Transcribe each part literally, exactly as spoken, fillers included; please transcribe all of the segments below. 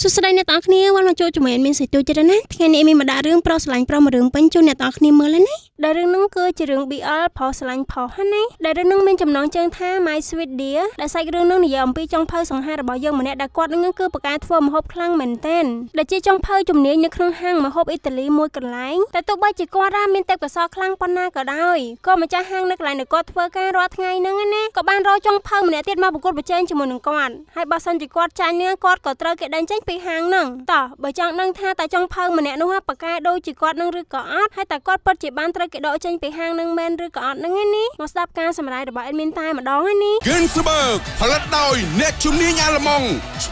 สุดสัปดาห์ในตอนนี้วันมาโจจุเมนมินสิโจจะได้นะที่นี่มีมาดาเรื่องเปล่าสลายเปล่ามาเรื่องเป็นโจในตอนนี้เมื่อไรนี่ดาเรื่องนั่งเกยจะเรื่องบีอัลพอสลายพอฮันนี่ดาเรื่องนั่งเป็นจำนองเชิงท่าไม้สวิตเดียและใส่เรื่องนั่งในยามปีจงเพลสองห้าระบายยังเหมือนเนี่ยดากวาดนั่งเกยประกาศทั่วมหอบคลั่งเหมือนเต้นและเจ้าจงเพลจุ่มเนี้ยในเครื่องห้างมหอบอิตาลีมวยกันไหลแต่ตัวใบจีกวาดมินเต็มกับซอคลั่งปนหน้าก็ได้ก็มาจ้าห้างนักไหลในกวาดทั่วการรอดไงนั่งนี่ก็บ้านเราจงเพลเหมือนเนี่ยเตี้ยมาบุกกวดประเจนจมูกหนึ่งกวาดให้บาสันจีกวาดจานเนื้อกวาดก็เตะเกดันเจไปห้างนั่งต่อใบจังนั่งท่าแต่จังเพิ่มมันเนี่ยนู้ว่าปากกาโดยจีกอดนั่งรื้อกอดให้แต่กอดเปิดจีบ้านตระเกดโดจังไปห้างนั่งแมนรื้อกอดนั่งไงนี่มาสับการสมัยเดบอเอ็นมินตายมาดองไงนี่กินสเบิร์กผลัดดอยเนตชุมนี้งานละมอ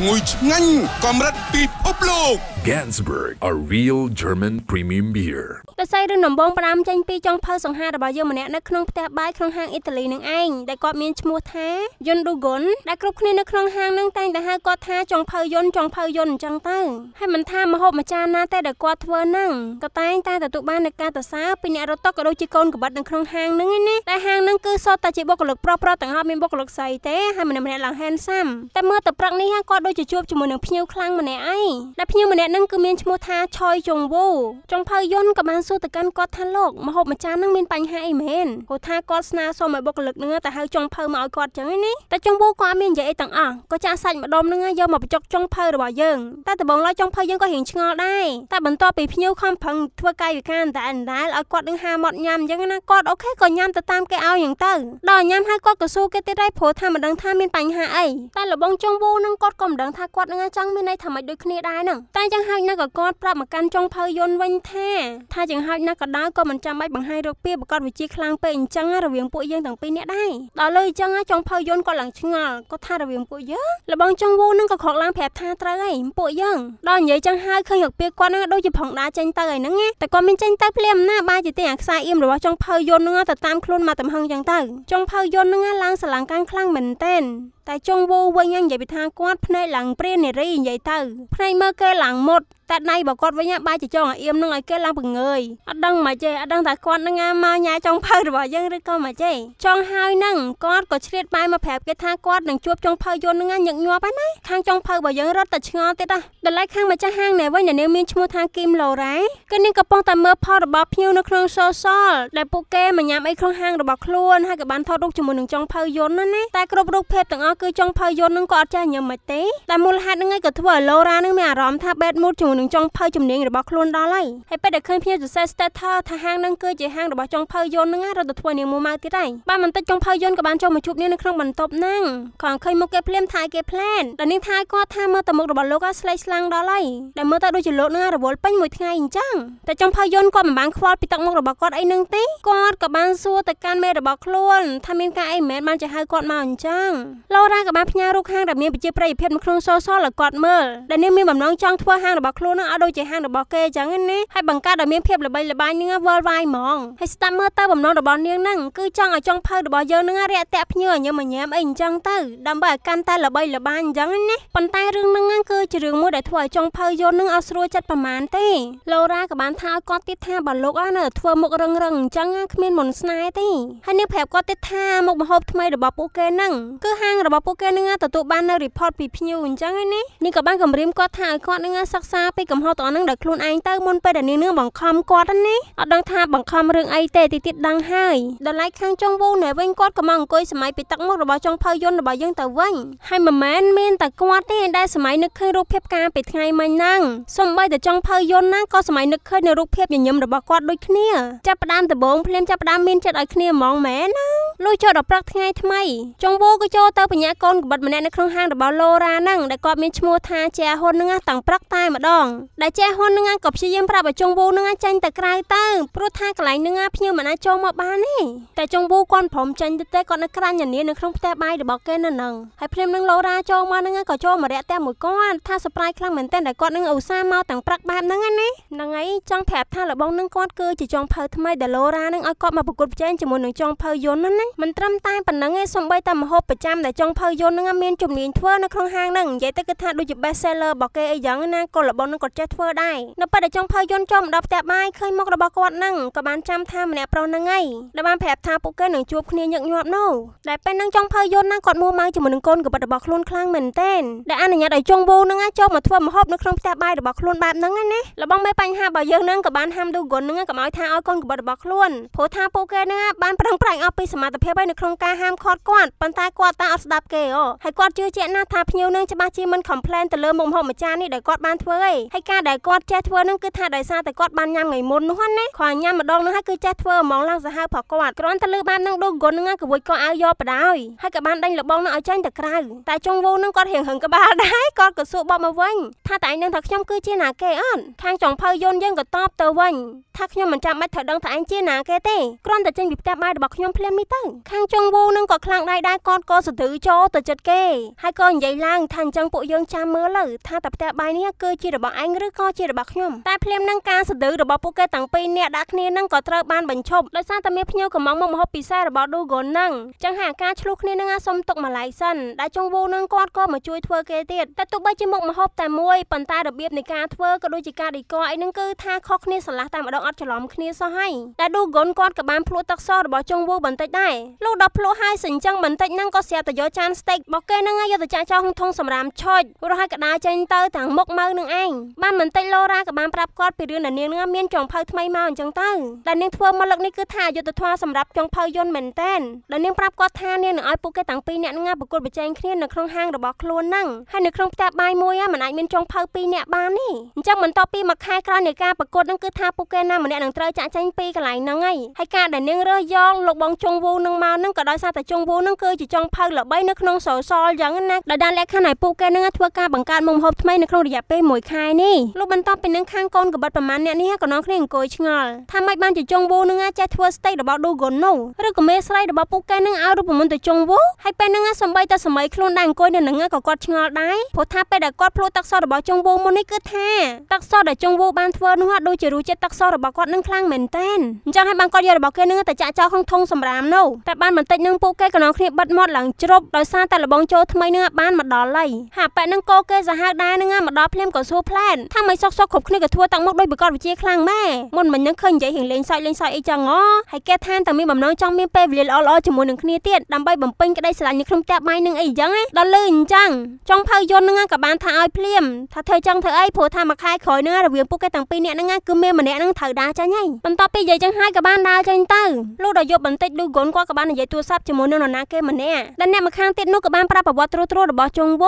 งงุยงั้นกอมรัดปีพบโลก Gansberg a real German premium beer แต่ใส่เรื่องหนุ่มบงปรามจังปีจังเพิ่มสองห้าเดบอเยอร์มันเนี่ยนักขนมแต่ใบขนมห้างอิตาลีนั่งเองแต่กอดมีนชมัวแท้ยนดูกลได้กรุ๊ปคนนักขนมห้างนั่งแต่งแต่ห้ากอดท่าจังเพิ่มยนจังเพิ่มยนจังตั้งให้มันท่ามาหอบมาจานนาแต่เด็กกวาดเวอร์นั่งก็ตายตาแต่ตุบ้านในการตัดสาวปีนี้เราต้องกระโดดจีกอนกับบัตรในคลองห้างนึงไงนี่แต่ห้างนึงคือโซตาจีบกหลกปลอปลอต่างหอบมีบกหลกใส่เต้ให้มันมันหลังแฮนซัมแต่เมื่อตะปรักนี้ห้างกวาดโดยจะจูบจมูกหนึ่งพิ้วคลั่งมันไอ้และพิ้วมันนั่งคือเมียนชโมธาชอยจงวูจงพายย่นกับมันสู้แต่การกวาดทันโลกมาหอบมาจานนั่งมีนปัญหาไอเมนโหท่ากวาดนาโซมาบกหลกเนื้อแต่ห้างจงพายมาเอากวาดจังไงนี่แต่จงวูกวาดเมียนใหญ่ต่างอ่ะก็จะใส่มาดมนึงไงยอมมาไปจกจงพายหรือบ่ยิงแต่แต่บองร้อยจงพายยังก็เห็นชงอได้แต่บรรทอไปพิ้วความพังทั่วกายวิการแต่อันได้เอากอดดึงหาหมดยำยังนะกอดโอเคก็ยำแต่ตามแกเอาอย่างเตอร์ดอยยำให้กอดกระซูแกติได้โผล่ทำมาดังท่ามีปัญหาไอ้แต่หลบงจงบูนั่งกอดกลมดังท่ากอดงาจังไม่ในทำมาโดยคณีได้นั่งแต่ยังหายนักกอดปรับมากันจงพายนวันแท้ถ้ายังหายนักกอดได้ก็มันจำไม่บังให้รกเปียบกอดวิจิคลางเป็นจังระเวียงปุยยังต่างปีนี้ได้ต่อเลยจังจังพายนก็หลังชงอก็ท่าระเวียงปุยเยอะหลบงจงบูนั่งกอดขอกล้างแผลท่าตะไลปุยยังดอยใหญ่จังหายเคยหยกเปียกอดนั่งโดยจะผ่องได้จังเตอร์นั่งไงแต่ก็ไม่จังเตอร์เปลี่ยมหน้าบ้านจิตเตียงสายอิ่มหรือว่าจงเพลยนนั่งแต่ตามคลุนมาแต่พังจังเตอร์จงเพลยนนั่งล้างสลังการคลั่งเหม็นเต้นแต่จงวูวัยยังใหญ่ไปทางกวาดพนัยหลังเปรี้ยนในรีใหญ่เตอร์พนัยเมื่อเกหลังหมดแต่ในบอกกอดไว้เนี่ยบ้านจิตจงอิ่มนั่งไอ้เกล้างผึ่งเงยอดังมาเจอดังแต่กวาดนั่งงามาใหญ่จงเพลหรือว่ายังรึก็มาเจจงหายนั่งกวาดกดเชือดไปมาแผลไปทางกวาดหนังจูบจงเพลยนนั่งอย่างงัวไปไหนข้างจงเพลบอกยังรถตัดชงเตะแต่ไล่ข้างมาจะห้างไหนว่าอย่างเนี้ยมีชั่วทางกิมโลไรก็นี่กระป๋องแต่เมื่อพอระบอบพิ้วในเครื่องโซซอลและปุกเก้มันยามไอ้เครื่องห้างระบอบคล้วนให้กับบ้านทอดลูกจมูกหนึ่งจงเพลยนนั่นนี่แต่กระปุกเพลต่างอ้อคือจงเพลยนนั่งกอดใจยังไม่เตะแต่มูลหัดนั่งไอ้กับทั่วโลรานั่งไม่ร้อมท่าเบ็ดมูดจมูกหนึ่งจงเพลจมูกหนึ่งระบอบคล้วนได้เลยให้ไปเด็กเครื่องพิ้วจุดเซสเตอร์ท่าห้างนั่งคือใจห้างระบอบจงเพลยนนั่งเราตัดทั่วเนี่ยมูมาที่ไรบ้านมันตัดจงเพลยนกับบ้านจงมาชุบเนี่ยในเครื่องบรรทบนั่งของเคยมุกเก็บเลี่ยมทายเก็บแพลนแต่นิ่งทายก็ท่าเมื่อตะมุกระบอบโลกก็สไลด์สลังได้เลยแต่เมื่อตะดูจุดโลนั่งระบอบเป็นมวยไงจังแต่จงเพลยนก็เหมือนบ้านควอดปิดตักมุกระบอบกอดไอ้นั่งตีกอดกับบ้านซัวแต่การเมระบอบคล้วนทำมินกาไอ้แมทมันจะให้กอดมาจังโลรากับบ้านพญาลูกห้างแบบนี้ไปเจี๊ยบไรเพชรมันคลองซอซอหรือกอดเมื่อแต่เนี่ยมีแบบน้องจ้องทั่วห้างระบอบคล้วนนั่งเอาโดยใจห้างระบอบเกยจังงั้นนี่ให้บังการแบบนี้เพียบระบายระบายเนื้อวอลไวมองให้สตาร์เมื่อตะแบบน้องระบอบเนื้อนั่งคือจ้องไอ้จ้องเพลระบอบเยอะเนื้อเรียแตะพญาเนี่ยมันแย้มไอ้จังเตอดำใบกันแต่ระบายระบายจังงั้นนี่ปันใต้เรื่องนั่งงั้นคือจะเรื่องมัวแต่ถวายจ้องเพลยนนั่งเอาสโลจัดประมาณเต้โลรากับบ้านท่ากอดติดท่าบอลโลกอ่ะเนอะทั่วมุกเริงเริงจังขมิ้นหมุนสไนตี้ให้เนี่ยแผลก็ติดท่ามุกมาหอบทำไมระบอบปูเกนั่งก็ห้างระบอบปูเกนั่งแต่ตัวบ้านน่ะรีพอร์ตปีพิ้วจังไงนี่นี่กับบ้านกับริมก็ท่ากอดนั่งซักซาไปกับหอบต่อนั่งเด็กคลุนไอ้เต้มุนไปแต่เนื้อเนื้อบังคำกอดอันนี้เอาดังท่าบังคำเรื่องไอ้เต้ติดติดดังให้เดินไล่ข้างจงวูเหนื่อยเว้นกอดกับมังกรสมัยไปตักมุกระบอบจงเพลยนระบอบยังแต่เว้นให้มาแมนเมนแต่กอดได้ได้สมัยนึกเคยรูปเพียบการไปไงมานั่งสมใบแต่จงเพลยนนั่งก็สมัยนึกเคยในรูปเพียบอย่างยมระบอบกอดด้วยเนี่ยจับประดามแต่บงเพลียมจับประดามมินจัดไอ้เนี่ยมองแม่นั่งลุยโจดอกปลักไงทำไมจงโบก็โจเตอปัญญากรกับบัตรมันแน่ในคลองห้างระบอบโลรานั่งได้กอดมินชโมธาแจฮอนนึงต่างปลักตายมาดองได้แจฮอนนึงกับเชี่ยมปราบจงโบนึงจันแต่กลายเตอร์ปลุกท่ากลายนึงพี่เหมือนอาโจมาบ้านนี่แต่จงโบก่อนผมจันเตะก่อนนักการอย่างนี้ในคลองแต่ใบระบอบแกนั่นนั่งให้เพลียมนึงโลราโจมานึงกับโจมาแร่แต่หมดก้อนท่าสปายคลั่งเหมือนแต่ได้กอดนึงเอาซาเมาต่างปลักแบบนั่งนี่นั่งไงจังแถบท่าระบอบนึงกอดเกยจะจงเพลทำไมเดโลรานั่งเอากอดมาประกบแจนจมูกหนึ่งจงเพลยนนั่นมันตรำตายปนังเงยสมใบตำหอบประจำแต่จงเพลยนนั่งเมียนจุ่มหนีทั่วนักคลองห้างนั่งใหญ่ตะกึดท่าดูจิบเบสเซอร์บอกเกย์ยังนั่งกอดระบอบนึ กดเจทเวอร์ได้นับไปแต่จงพายนจมดับแต่ไม้เคยมกระบอกกอดนั่งกับบานจำท่ามันแอบเรานั่งไงดับบานแผลทาปุกเกอร์หนึ่งจูบเนียนหยกหยอบโน่ได้เป็นนั่งจงพายนนั่งกดมูไม้จมูกหนึ่งก้นกับบาดบอกคลุนคลั่งเหม็นเต้นได้อันนี้ได้จงบูนั่งไงจมมาทั่วมาฮอบนึกครั้งแต่ไม้ดับบอกคลุนแบบนั่งไงเนี่ยแล้วบ้องไม่ปัญหาบ่อยเยอะนั่งกับบานห้ามดูกลนั่งไงกับไม้ทาอ้อยก้นกับบาดบอกคลุนโผทาปุกเกอร์นั่งบานปรังปรังเอาไปสมาแต่เพียบไปในโครงการห้ามคอดกวาดปันตากวาดตาอัศดาบเกลอให้กวาดเจือเจน่าทาพเนียวนั่งจะมาจีมันขำเพลนแต่เริ่มมองหอมจานนี่ได้กวาดบานเว้ยให้การได้กวาดเจทเวอร์นั่งคือท่าได้ซาแต่กวาดบานยามไงมุนนวลเนี่ยขวานยามมาดองนั่งให้คือเจทเวอร์มองล่างสะห้าวผอกวาดกร้อนตะลือบานนั่งดูกลนั่งไงกับวุ้ยก็เอายอปได้ให้กับบานดังหลับบองนั่งเอาใจแต่กลายแต่จงวูนั่งกวาดเหี่ยงหึงกับบานได้กวาดกับสูบบอมมาเว้ยท่าแต่นั่งถักย่อมคือเจน่าเกอันข้างจงพายนยังกับตอบเตอเว้ยทักย่อมมันจำไม่เถิดดังแต่เจน่าเกเต้กร้อนแต่จงบีบแต่ไม้บอกย่อมเพลมิตั้งข้างจงวูนั่งกอดคลางได้ได้กอดก็สุดถือโจแต่จัดเกให้ก้อนใหญ่ล่างทันจังปุยยังจามเมื่อเลยท่าแต่แต่ใบนี้คือจีระบอกไอ้หรือก็จีระบอกย่อมแต่เพลมนั่งการสะดือระบอกปุกเกตังปีเนี่ยดักเนี่ยนั่งกอดเตอร์บานบรรชบและสร้างแต่เมียพเนียวกับมังมงหอบปีแซ่ระบอกดูโกนนั่งจังหาการชลุกเนี่ยนั่งอาสมตกมาหลายสั้นได้จงวูนั่งกอดก็มาช่วยทัวร์เกติดแต่ตุกใบจีมกมาหอบแต่มวยปันตาระเบียบในการทัวร์ก็ดูจิการดีก็ไอ้นั่งคือท่าคอกเนี่ยสลัดตามอดอัดฉลอมเนี่ยซ้อให้ได้ดูโกนกอดกับบานพลุตักซ้อระบอกจงวูบันเตจได้ลูกดับพลุให้สินจังบันเตจนั่งก็เสียแต่ย่อจานสเต็กบอกเกนั่งไงย่อแต่จานเจ้าห้องทองสำรามชดรู้ให้กระดาจันเตอร์ถังมกเมืองนึงเองบ้านเหมือนเตยโลรากับบ้านปรับกอดไปเรื่องนั้นเนื้อเมียนจงเพลทำไมมาจังเตอร์แต่เนื้อทัวมาเลิกนี่คือท่าโยตทัวสำหรับจงเพลยนเหม็นเต้นแต่เนื้อปรับกอดท่าเนี่ยหนึ่งไอ้ปุกเกตังปีเนี่ยง่ายปรากฏไปแจ้งเครียดหนึ่งครองห้างระบอกโคลนนั่งให้หนึ่งครองแต่ใบมวยอ่ะเหมือนไอ้เมียนจงเพลปีเนี่ยบ้านนี่จังเหมือนต่อปีมาคายกล้าเนี่ยการปรากฏนั่นคือท่าปุกเกน่าเหมือนเนี่ยหนังเตยจะแจ้งปีกันหลายนั่งไงให้การแต่เนื้อเรือยองลกบองจงวูนั่งมานั่งก็ได้ซาแต่จงวูนั่งคือจะจงเพลหรือใบนึกน้องสอซออย่างนั้นนะแต่ด้านแรกข้างไหนปุกเกนั่งทัวการบังการมงหอบทำไมในครองระยะเป้หมวยคายนี่ลูกบรรทอนเป็นนั่งข้างก้นกับบัดประมาณเนี่ยนี่ฮะกับน้องเคร่งโกยชงอลทำไมบ้านจะจงวูนั่งอาจจะทัวสเต็กระบอกดูโกนนู่หรือกับเมสไลระบอกปุกแกนั่งเอารูปผมมันจะจงวูให้เป็นนั่งอาสมบัยแต่สมัยคลุนดังโกยเนี่ยนั่งอากับกอดชงอลได้พอท้าไปแต่กอดพลูตักซอระบอกจงวูมันนี่ก็แท้ตักซอแต่จงวูบ้านทัวนู่ฮะดูจะรู้เจ็ดตักซอระบอกกอดนั่งคลั่งเหม็นเต้นจังให้บางกอดยาระบอกแกนั่งแต่จะเจ้าของทงสำรามนู่แต่บ้านมันติดนั่งปุกแกกับน้องเคร่งบัดมอดหลังจบโดยซาแต่ระบอกโจทำไมเนี่ยบ้านมาดอเลยหาไปนั่งโกแกจะหักได้นั่งอามาดอเพลมกับสู้แพลนถ้าไม่ซอกซอกขบขึ้นกับทัวตั้งมกด้วยบุกกอดวิจิคลังแม่มันเหมือนยังเคยใหญ่เห็นเลนไซเลนไซไอจังอ๋อให้แกท่านแต่มีแบบน้องจ้องมีเปรี้ยวอ้อๆจมูกหนึ่งคณีเตี้ยดำใบบ่มปิ้งก็ได้สลัดยังคลุมแตะไม้หนึ่งไอยังไงดอลลื่นจังจ้องพายนนั่งกับบ้านทาอ้อยเพลียมถ้าเธอจังเธอไอผัวทามาคายขอยนั่งระเบียงปุ๊กแกตั้งปีเนี่ยนั่งคือเมียมันเนี่ยนั่งเธอด่าจ้าไงมันต่อไปใหญ่จังให้กับบ้านดาจังเตอร์ลูกดอยบันติดดูกลนกว่ากับบ้านใหญ่ตัวซับจมูกนั่นน่ะแกมันเนี่ยดันแนมาข้างติดนู่กับบ้านปราบปวดตรวตรวดบ่จงว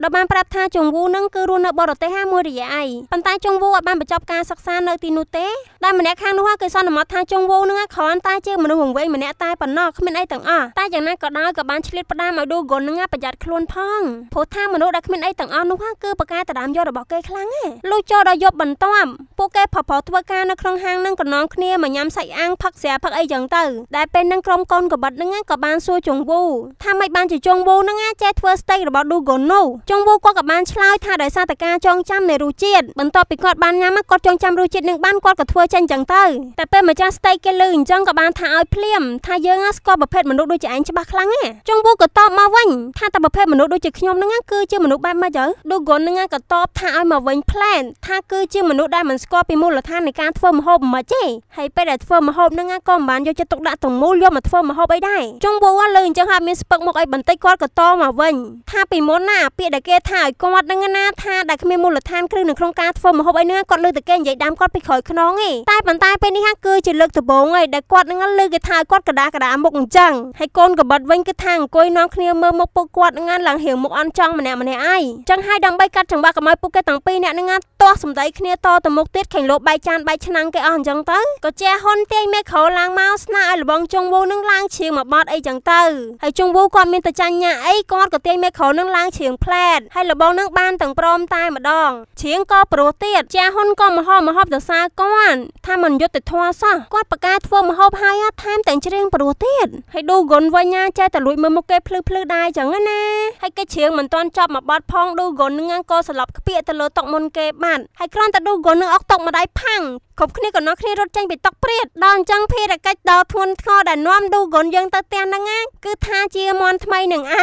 ูดบ้านปราบทาจงวูนั่งคือรูนบ่รถเตะห้ามือใหญ่ปันตาจงวูบ้านประจบการศึกษาในตีนูเต้ได้มาแนข้างนู้ว่าเคยสอนหมอทางจงวูนึกขออันตาเจ้ามันห่วงเว้ยมันแนตายปนนอกเขาไม่ได้ต่างอ้อตายอย่างนั้นก็ได้กับบ้านชลิดประดามาดูกลนึกประหยัดคลุนพองโพธามนุษย์ได้เขาไม่ได้ต่างอ้อนู้ว่าคือประกาศแต่ดามยอดบอกเกยคลังลูกโจได้ยบบันต้อมปูเกยผอผอตัวการในครองห้างนั่งกับน้องเคลียมายำใส่อ่างพักเสียพักไออย่างเตอได้เป็นนั่งกลมกลนกับบัดนึกกับบ้านซูจงวูถ้าไม่บ้านจะจงวูนึกเจ้าทัวร์สเต็กบอกดูกลนู้จงวูก็กับบ้านชลายท่าได้ซาตการจงจำในรูเจียดบันต้อมไปกอดบ้านงามากอดจงจำรูจิตหนึ่งบ้านกอดกับทัวร์จันจังเตอร์แต่เป็นมาจากสเต็กเกลือจังกับบ้านทาอ้อยเพลี่ยมทาเยอะงัสกอประเภทมนุษย์ดูจะอันฉบับคลังไงจงบูกับตอบมาวิ่งท่าแต่ประเภทมนุษย์ดูจะขยมนั่งงั้นคือเจ้ามนุษย์บ้านมาเยอะดูกลนั่งงั้นกับตอบทาอ้อยมาวิ่งแพลนท่าคือเจ้ามนุษย์ได้มันสกอเป็นมูลท่าในการทัวร์มาโฮมมาเจ้ให้ไปแต่ทัวร์มาโฮมนั่งงั้นก้อนบ้านโยจะตกด่าตรงมูลโยมาทัวร์มาโฮมไปได้จงบูว่าเลยจังหามีสเปกมกไอ้บันเตยกอดกับตอบมาวิ่งท่าปีม้วนหน้าเปียดเกท่าไอ้กอดนั่งงั้นท่าได้ขมีมูลท่าครึ่งหนึ่งโครงการทัวร์มาโฮมไอ้เนื้อกอดเลยแต่แกใหญ่ดำกอดไปขอยขนองไงใต้ปันใต้ไปนี่ฮะคือจะเลิกตะโบงไงได้กอดนั่งงั้นเลยกระทากอดกระดากระดาหมกจังให้ก้นกับบัดวิ่งกระทางก้อยน้องเคลียร์เมื่อหมกปกอดงั้นหลังเหี่ยวหมกอันจังมันแหนมันแหนไอจังให้ดังใบกัดจังว่ากับไม้ปุ๊กแกต่างปีเนี่ยนั่งงั้นตัวสมใจเคลียร์ต่อตะหมกเตี้ยแข่งโลบใบจานใบชนังแกอ่อนจังเตอก็แจฮอนเตี้ยแม่เขาล้างเมาส์หน้าหรือบองจงวูนั่งล้างเฉียงมาบอดไอจังเตอให้จงวูกอดมีตะจันหยาไอกอดกับเตี้ยแม่เขานั่งล้างเฉียงแพลดให้หรือบองนั่งบานต่างปลอมตายมาดองเฉียงก็โปรเตี้ยแจฮอนก็มาหอบมาหอบแต่ซาก้อนถ้ามันยศติดทวซะกอดปากกาทัวมาหอบหายทามแต่งเชียงปรเตียนให้ดูกลนวายาใจแต่ลุยมือมกเกพลือพลือได้จังงั้นนะให้กระเชียงเหมือนตอนจับมาบอดพองดูกลนงั้นก็สลับเปียแต่เลอตกมนเก็บมันให้กล้อนแต่ดูกลนออกตกมาได้พังขบขึ้นกับน้องขึ้นรถแจ้งไปตกเปรียดดอนจังเพียแต่กระดาทวนคอดันน้อมดูกลนยังตะเตียนงั้นคือท่าเจียมอนทำไมหนึ่งไอ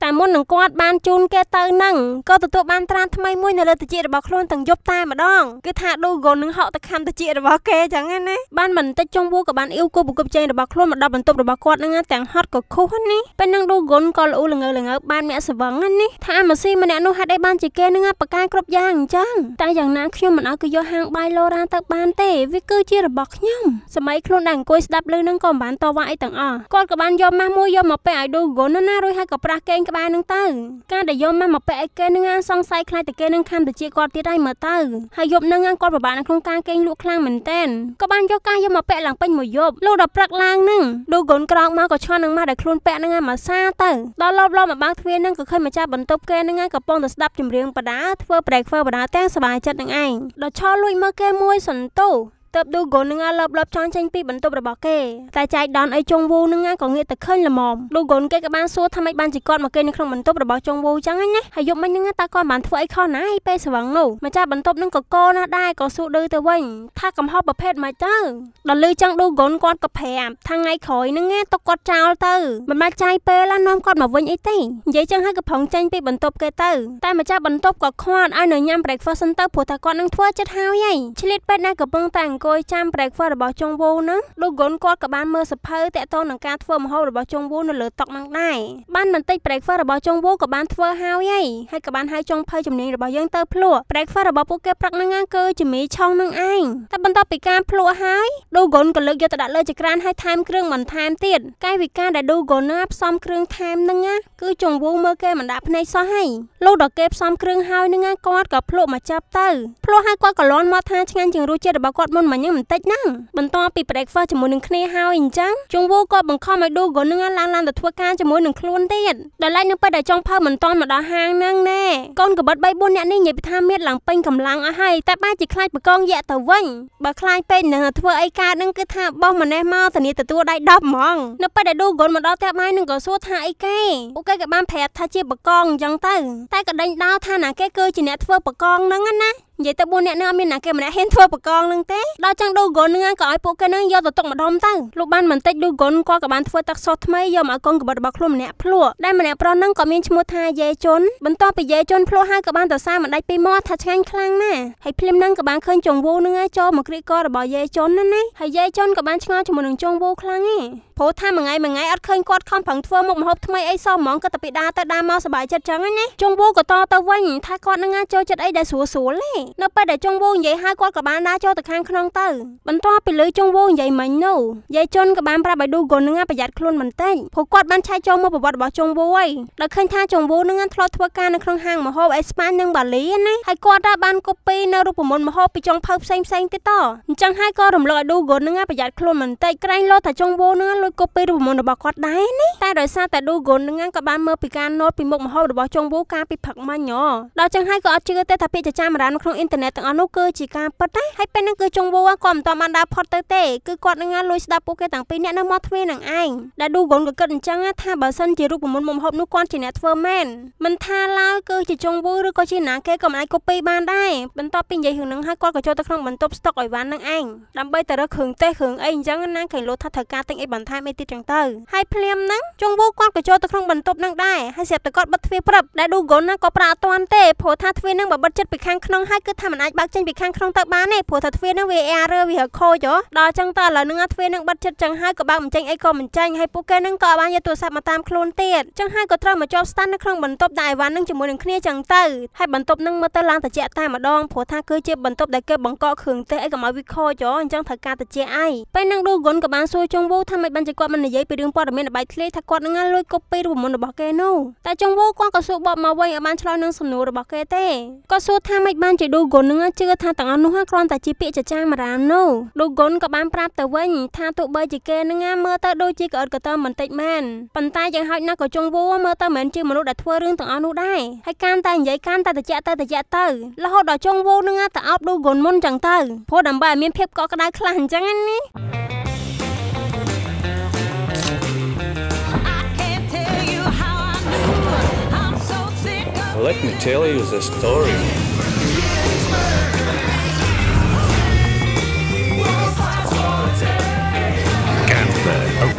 แต่มนหนึ่งกอดบานจูนแกเตอร์นั่งก็ตัวตัวบานตราทำไมมวยในเลติเจียร บอกโคลนตั้งยบตามาดองคือถ้าดูโกนึงเหาะตะคำตะจีระบอกแกจังงั้นนะบ้านมันตะจงบัวกับบ้านอิ้วกูบุกกับใจระบอกโคลนมาดอกบรรทุกระบอกกอดงั้นแต่งฮอตกับคู่ฮันนี่เป็นนั่งดูโกนกอลูหลังเงยหลังเงยบ้านเนี่ยสว่างงั้นนี่ถ้ามาซีมันเนี่ยนู่นหาได้บ้านจีแกนึงอ่ะปากกากรบยางจังแต่อย่างนั้นเชื่อมันเอาคือย่อห่างใบโลราตะบ้านเตะวิคือจีระบอกย่อมสมัยโคลนดังกุยดับเลยนั่งก่อนบ้านต่อว่าไอต่างอ่ะกอดกับบ้านย่อมมามัวย่อมมาไปไอดูโกนน่ารู้ให้กับปลาแกงกับบ้านนึงตั้งการแต่ย่อมมามาไปไอแกนึงอ่ะซองไซคลายแต่แกนึงคำแต่จีกอดที่ได้มาตั้งให้ยบนั่งอ่ะกอดประบาดในโครงการแกงลูกคลางเหมือนเต้นกับบ้านย่อก้าย่อมมาไปหลังเป็นหมวยยบลูกดับปลักลางนึงดูโกนกรอกมาก็ช้อนนึงมาแต่โคลนแปะนั่งอ่ะมาซาตั้งตอนรอบๆมาบ้านทวีนั่งก็เคยมาจับบรรทุกแกนึงอ่ะกับป้องแต่ดับจมเรียงประดาเพื่อแปลกเพื่อประดาแต้งสบายจัดนั่งไอเราช้อนลุยมาแกมวยสันโตเติบดูโกนึงอ่ะลบลบช้อนจังปีบรรทุกระบอกเกแต่ใจดอนไอจงวูนึงอ่ะก็เงียแต่เคยละมอมดูโกนเกกับบ้านซัวทำไมบ้านจีกอดมาเกในครั้งบรรทุกระบอกจงวูจังไงเนี่ยให้ยกมันยังงั้นตากรบ้านทั่วไอข้อไหนไปสว่างหนูมาจับบรรทุกนั่งก็โก้นะได้ก็สู้ดื้อแต่วันถ้ากำหอบประเภทมาเจ้าดอนลือจังดูโกนกอดกับแผลทางไอคอยนึงอ่ะตกกอดเจ้าเตอร์มันมาใจเปล่าน้องกอดมาวันไอตีใหญ่จังให้กับผงจังปีบรรทุกเกเตอร์แต่มาจับบรรทุกก็คว้าไอหน่วยยามแปลกฟอสันเตอร์ผัวตากรนั่งทั่วจัดหาวใหญ่ชลิดไปหน้ากับเบื้องต่างก้อยจำแปลกฟ้าระบอบจงบูนะดูโกนกอดกับบ้านเมื่อสะเพอแต่ตอนหนังการทวมหอระบอบจงบูนเหลือตกนังได้บ้านมันติดแปลกฟ้าระบอบจงบูกับบ้านทวมหาวใหญ่ให้กับบ้านให้จงเพยจมเนียระบอบยังเตอพลัวแปลกฟ้าระบอบพวกแกปลักนั่งงานเกยจะมีช่องนั่งไอแต่บรรดาปีการพลัวหายดูโกนก็เลิกยศตัดเลยจากร้านให้ไทม์เครื่องเหมือนไทม์ติดใกล้วิการได้ดูโกนนับซ้อมเครื่องไทม์นั่งง่ะคือจงบูเมื่อแกมันดับในซ้อให้ลูกดอกเก็บซ้อมเครื่องหายนั่งง่ะกอดกับพลัวมาจับเตอพลัวให้กอดกับร้อนมอท่าช่างจึงรู้เจระบอบกอดมันมันยังแต่นั่งบรรทอปีแปลกฟ้าจมูกหนึ่งคลีฮาวอินจังจงวูก็บังคับมาดูโกนึงอ่ะล้างล้างแต่ทั่วการจมูกหนึ่งคลุนเตี้ยดอยไล่นึงไปได้จ้องเพิ่มเหมือนตอนมาดาหางนั่งแน่ก้นกับบัดใบบุญเนี่ยนี่ใหญ่ไปท่าเม็ดหลังเป็นกำลังอ่ะให้แต่บ้านจีคลายไปกองแย่แต่วันบ่คลายเป็นเนี่ยทั่วไอการนั่งก็ท่าบ้องมันแน่เมาแต่นี่แต่ตัวได้ดับมองนึกไปได้ดูโกนมาดาแต่ไม้หนึ่งก็สู้ท่าไอแก่โอเคกับบ้านแผลท่าเจี๊ยบปะกองยังตั้งแต่กับดันดาวท่าหนาแก่เกยจีเนี่ยทั่วปะกองนั่งงั้นนะใหญ่ตะบุญเนี่ยน้ามีหนาแกมันเห็นทั่วปะกองนั่งเต้เราจังดูโกนึงอ่ะก็ไอ้พวกแกนั่งยอดตะตกมาดมตั้งลูกบ้านมันเตะดูโกนก็กับบ้านทั่วตักซอทไม่ยอมเอากองกับบัดบักคลุมเนี่ยพลัวได้มาเนี่ยเพราะนั่งก็มีชมูทายเยจนบรรทอไปเยจนพลัวให้กับบ้านต่อซ่ามันได้ไปมอดทัชงันคลังน่ะให้พิมนั่งกับบ้านเคยจงวูนึงอ่ะโจมากรีก็ระบายเยจนนั่นไงให้เยจนกับบ้านชงอชมูนึงจงวูคลังไงโพท่ามันไงมันไงอัดเคยกอดคำผังทั่วมุกมหบทำไมไอ้ซ้อมมองก็ตะปิดาตะดามาสบายจัดจังไงจงวูก็ต่อตะวันถ้ากอดนั่งอ่ะโจจัดไอ้ได้สัวสัวเลยนับไปได้จงวูใหญ่ให้กอดกับบ้านได้โจตะคางคลองเตอบันทอไปเลยจงวูใหญ่มันนู่ใหญ่จนกับบ้านปลาไปดูโกนึงอ่ะประหยัดคลุนมันเต้นพวกกอดบ้านชายจงมาประวัติบอกจงวูยแล้วขึ้นท่าจงวูนึงอ่ะทลอดทั่วการในคลองห้างมหบไอ้สปานยังบาลีนะให้กอดบ้านกบปีนรูปมนมหบไปจงเพิ่มเซ็งเซ็งกันต่อจังให้กอดรวมลอยดูโกนึงอ่ะประหยัดคลุนมันเต้นใกล้รถแต่จงวูนึงอ่ะลุยกบปีรูปมนบอกกอดได้นี่แต่โดยซาแต่ดูโกนึงอ่ะกับบ้านเมื่อปีการโน้ตปีมุกมหบบอกจงวูการปีผักมันหยอเราจังให้กอดชื่อแต่ถ้าพี่จะจ้ามร้านคลองอินเทอร์เน็ตต่างอนุเกอจีการปะได้ให้เป็นนั่งคือจงวูว่ากล่อมต่อมาดาพอเตเต้คือกอดนั่งลุยสตาร์ปุ๊กแกต่างปีเนี่ยน้ำมอทเวนังไอได้ดูโกนก็เกิดจังอ่ะท่าบาสันจีรูปมุนมุมหอบนุกอนจีเนตเฟอร์แมนมันท่าล้าคือจีจงวูหรือก็จีหนาแกก็มันไอก็ปีบ้านได้มันต่อปีใหญ่หึงนังให้กอดกับโจตะครองมันตบสตอกอ่อยวันนังไอดำใบแต่ละหึงเต้หึงไอจังอ่ะนั่งแข่งรถทัดถักการตั้งไอบันท้ายไม่ติดจังเตอร์ให้เพลียมนังจงวูกอดกับโจตะครองมันตบนั่งได้ให้เสียบตะกอดบัตเวปรับได้ดูโกนนั่งก็ปลาตอนเต้โผท่าทเวนั่งแบบบัตเจ็ดปีข้างครองให้คือทำมันไอบักเจ็ดปีข้างครองตะบ้านในโผท่าทเวนั่งเวียเรือเวียโคจอดอจังตาหล่านึงอ่ะทเวนั่งบัตเจ็ดจังให้กับบ้านมันจังไอก็มันจังให้ปุ๊กแกนั่งกอดบ้านยาตัวสับมาตามโคลนเตี้ยจังให้ก็ตรามาจอบสตันนักครองบรรทบได้วันนั่งจมูกหนึ่งเคลียจังเตอร์ให้บรรทบนั่งมาตะลางตะเจี๊ยตามาดองผัวท่าเคยเจี๊ยบรรทบได้เก็บบงเกาะขึงเตะไอกับมาวิคอจ่อจังถักการตะเจี๊ยไอไปนั่งดูกลนกับบ้านซูจงวูทำไมบันจิกวาดมันใหญ่ไปดึงปอดเมียนใบทะเลทักกอดงั้นลุยกบไปรูปมันระบอกแกนู่แต่จงวูกว้างกับซูบอกมาไว้บ้านชลอยนั่งสนุระบอกแกเต้ก็ซูทำไมบ้านจะดูกลนงั้นเชื่อท่าต่างอนุห้ากรอนแต่จีปีจะจ้างมารามนู่ดูกลนกับบ้านปราบแต่เว้นท่าตุใบจีแกนั่งงั้นเมื่อเตะดูจีกอดกับเตอมันติดแมนปันตายังให้นักก็จงวูว่าเมื่อตาเหม็นจึงมนุษย์ได้ทั่วเรื่องต่างอนุได้ให้การตาใหญ่การตาตะเจาะตาตะเจาะเตอแล้วเขาได้จงวูนึงอ่ะแต่เอาดูโกนมนจังเตอพอดำบ่ายเมียนเพียบก็กระได้คลานจังงั้นนี่Let me tell you the story.A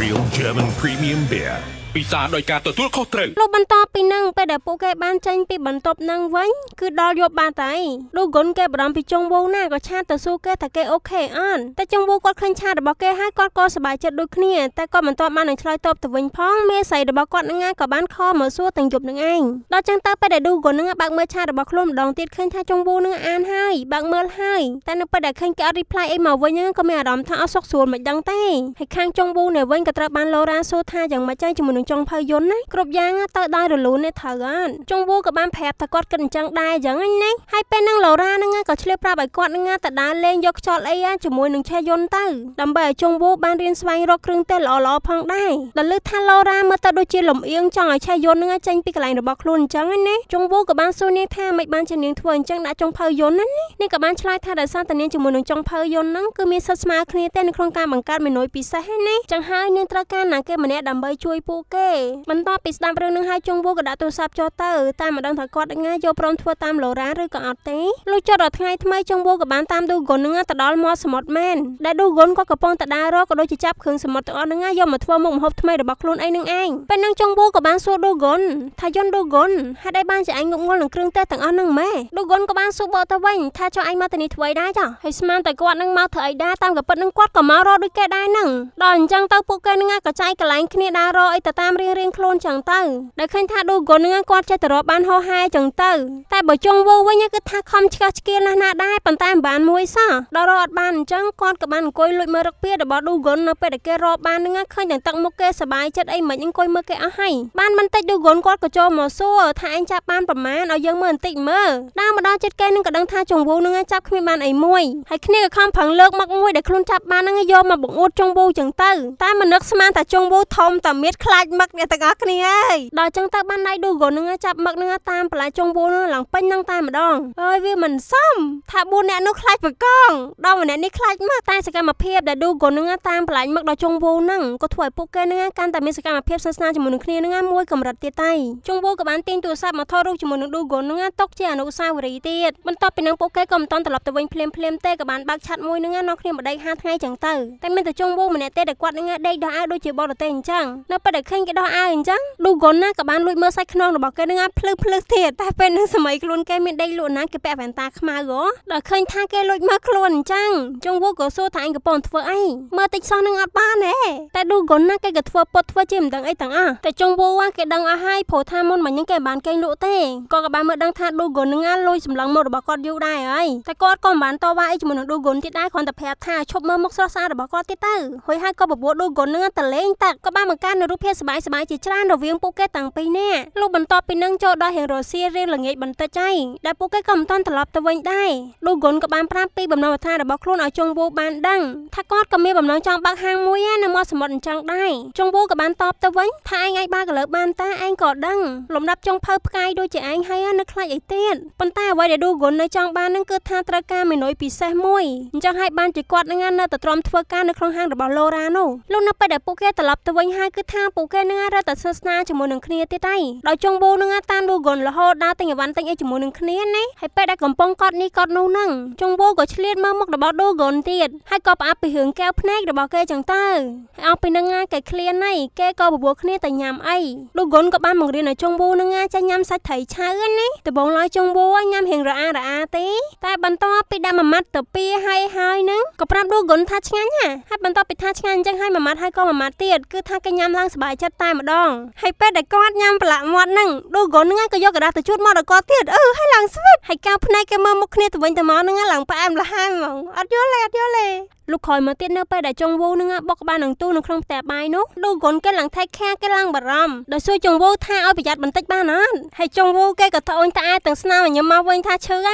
real German premium beer. ปีศาจโดยการตัวทุกข์เขาเตะลูกบอลต่อปีนั่งไปเดาปูแกบ้านเจนปีบอลตบนั่งไว้คือดอยบาตายลูกกลแกบอลปีจงโบน่าก็ชาตัวสู้แกแต่แกโอเคอ่อนแต่จงโบกอดขันชาเดาบอกแกให้กอดก็สบายใจดูขณีแต่ก็มันตบมาหนึ่งชายตบแต่วิ่งพ้องเมย์ใส่เดาบอกกอดนั่งไงกับบ้านคอเหมือนสู้แต่งจบนั่งไงดอยจังตาไปเดาดูกลนั่งบางเมื่อชาเดาบอกลมดองติดขันชาจงโบนั่งอ่านให้บางเมื่อให้แต่นึกไปเดาขันแกรีพลายเอ็มเอาไว้ยังก็ไม่อารมณ์ท่าเอาซอกส่วนมาดังเต้ให้ข้างจงโบเนี่ยวิ่งกระตบบานโลราโซธาอย่างมาใจจมูกหนึ่งจงพายนนะกรบยางเตะได้หรือลุ้นในเถิดจงโบกับบ้านแผลตะกอดกันจังได้อย่างไงไงให้เป็นนั่งโลรานั่งไงก็เชื่อปลาใบกอดนั่งไงแต่ด้านเล่นยกช็อตไอ้ยาจมูกหนึ่งชายนเตะดับเบิลจงโบบ้านเรียนสไลด์รอครึ่งเตะหล่อหล่อพังได้ดันลึกท่าโลราเมื่อตะโดยเชี่ยหล่มเอียงจังไอ้ชายนนั่งไงจังปีกไหลหรือบอกลุนจังไงเนี่ยจงโบกับบ้านซูนี่ท่าไม่บ้านเฉียงทวนจังได้จงพายนนั่นนี่กับบ้านชายท่าเดือดซ่าแต่เนี่ยจมูกหนึ่งจงพายนนั่งคือมีสัตว์มาคลีเต้นโครงการบังการไม่น้อยปีศาจนี่จังไห้เนื้อตะการนักเก็บมันเนี่ยดับเบิลช่วยปูเก้มันต่อปิดตามเรื่องนึงให้จงโบกระดาษตัวซับจอเตอร์ตามมาดังถักกอดง่ายโยพร้อมทัวตามโลราหรือก็อัดเต้ลูกจอดง่ายทำไมจงโบกับบ้านตามดูกลนึงแต่ดอลมอสมอตแมนได้ดูกลก็กระปองแต่ดารอก็โดยจะจับเครื่องสมอตอ่อนง่ายโยมาทัวมุมหอบทำไมเดบักลุนไอ้นึงเองเป็นนางจงโบกับบ้านสู้ดูกลทายนดูกลให้ได้บ้านจะไอ้งงงหลังเครื่องเตะต่างอ่อนนึงแม่ดูกลกับบ้านสู้บอตะวันถ้าจะไอ้มาแต่นี้ถวยได้จ้ะให้สมานแต่กอดนึงมาเถยได้ตามกับปั้นนึงกอดกับมารอด้วยแกได้นึงดอนจังเต้าปูเก้ง่ายกระจายกระไหลคณีดารอไอ้แต่ตามเรียงเรียงโคลนจังเต้าได้ขึ้นท่าดูกลนึงกอดใจตลอดบ้านห่อหายจังเต้าแต่บ่จงโว้ไว้ยังก็ท่าคำเชื่อเกล้าหน้าได้ปั่นตามบ้านมวยซ่าดารอดบ้านจังกอดกับบ้านก้อยลุยเมื่อรักเพี้ยเดบอดูกลนึงไปเด็กแกรอบ้านนึงขึ้นอย่างตั้งมุกแกสบายใจไอ้เหมือนยังก้อยเมื่อแกเอาให้บ้านมันติดดูกลกอดกระโจมหม้อซัวท่าไอ้จับบ้านประมาณเอายังเหมือนติดเมื่อด้ามาด้าจัดแกนึงก็ดังท่าจงโว้นึงจับขึ้นบ้านไอ้มวยให้คณีกับคำผังเลิกมักมวยเด็กโคลนจับบ้านนึงโยมมาบ่งอดจงโว้จังเต้าแต่มันนึกสมานแต่จงโว้ทอมแต่เม็ดคลายมักเด็กตะกักนี่ไอ้ดอยจังตะบ้านได้ดูกลนึงจับมักนึงตามปลายจงโว้หลังเป็นนั่งตามมาดองเอ้ยวิวมันซ้ำถ้าบุญเนี่ยนึกคลายไปกองดอยวันนี้นี่คลายมากแต่สกัดมาเพียบแต่ดูกลนึงตามปลายมักดอยจงโว้นั่งก็ถวยปุ๊กแกนึงกันแต่มีสกัดมาเพียบศาสนาจมูกนึงคลีนึงมวยกำรัดเตี้ยไตจงโว้กับบ้านเตียงตัวซาบมาทอรูจมูกนึงดูกลนึงตกเจียนุซาวรีเตี้ยมันตบเป็นนั่งปุ๊กแกกำตอนตลบตะวันเพลมเพลมเต้กับบ้านบักชัดมวยนึงนอกคลีมาได้ห้าไงจังเตอร์แต่มันแต่จงโว้มันเนี่ยเต้แต่กวาดนึงได้ดอยดูเจียบอลเต้จังนับไปเด็กขึ้นก็ดอยอ้ายจังดูกลน่ากับบ้านลุยเมื่อไซค์นองบอกแกนึงอ่ะพลึกพลึกเถิดแต่เป็นสมัยกลุ่นแกไม่ได้ลุ่นนะแกแปะแผ่นตาขึ้นมาเหรอเด็กเคยท่าแกลุยมากลุ่นจังจงโว้ก็สู้ทางกับปอนทัวไอเมื่อติดซ้อนนึงอัดบ้านแน่แต่ดูกลน่าแกกับทัวปดทัวจิ้มดังไอต่างอ่ะแต่จงโว้ว่าแกดังอ่ะให้โผท่ามนเหมือนยังแกบ้านแกลุ่นเต้ก็กับบ้านเมื่อดังท่าดูกลนึงอ่ะลุยสำลังหมดบอกกอดอยู่ได้ไอแต่กอดก็บ้านต่อว่าไอจมูกดูกลที่ได้คนแต่แผลท่าชกเมื่อมกซ้อซาบอกกอดที่เต้หอยให้ก็บอกว่าดูกลนึงแต่เล้งแต่ก็บ้านเหมือนกันในรูปเพศสบายสบายจิตร้านเราเวียงปุ๊กแกต่างไปแน่ลูกบอลต่อไปนั่งโจดอยเห็นโรซี่เรียงหลังเงยบอลตะใจได้ปุ๊กแกกำต้อนตลบตะวันได้ลูกกลกับบานพระปีบำนาวท่าดับบอลคลุ้นเอาจงโบบานดังถ้ากอดก็มีบำนาวจองบักหางมวยแย่นมอสมดจังได้จงโบกับบานตอบตะวันถ้าไอ้ไงบ้ากับเลิกบานตาไอ้กอดดังหลมรับจงเพิ่มไกลโดยจะไอ้ให้นักคลายไอเตี้ยปันตาไว้เดี๋ยวดูกลในจองบานนั่งเกิดท่าตระการไม่น้อยปีแซ่มวยจะให้บานจีกอดงานน่าแต่ตรอมทัวการในคลองห้างดับบอลโลราโน่ลูกนับไปเด็กปุ๊กแกตลบตะวันให้ก็ท่าปุ๊กแกนั่งเราแต่ศาสนาจมูกหนึ่งเคลียติดได้เราจงโบนึงตามดูกลแล้วห่อดาวตั้งวันตั้งไอจมูกหนึ่งเคลียนี่ให้ไปได้กลมปองกอดนี่กอดนู่นนั่งจงโบก็เฉลี่ยมากมากเดาดูกลติดให้กอบอาไปหึงแก้วพนักเดาบอกแกจังเตอร์เอาไปนั่งงานแกเคลียนี่แกก็บวกเคลียแต่ยามไอดูกลกับบ้านมองเรียนในจงโบนึงจะยามใส่ไถ่ชาอันนี่แต่บองลอยจงโบยามเห็นระอาระอาตีแต่บรรทอไปดามามัดแต่ปีให้หายนึงก็ปรับดูกลทัชงันเนี่ยให้บรรทอไปทัชงันจังให้มามัดให้ก็มามัดติดคือถ้าแกยามร่างสบายชัดตายมาดองให้เป็ดได้กอดยำปลาหมดหนึ่งดูกลนึงก็ยกกระดาษตัวชุดมอดกอดเทียดเออให้หลังสวิตให้แก้วพนักแกมือมุกเนี่ยตัวเองแต่มอนึงหลังไปแอมละห้ามอัดเยอะเลยอัดเยอะเลยลูกคอยมาเตี้ยเนื้อไปได้จงโว้นึงอ่ะบอกบ้านหนังตู้นึงคลองแต่ใบนุ๊กดูกลแกหลังไทยแค่แกล่างบารมโดยช่วยจงโว้ท่าเอาไปยัดบรรทัดบ้านนั้นให้จงโว้แกกับท่าอ้นตาตั้งสนามอย่างมาเว้นท่าเชื่อ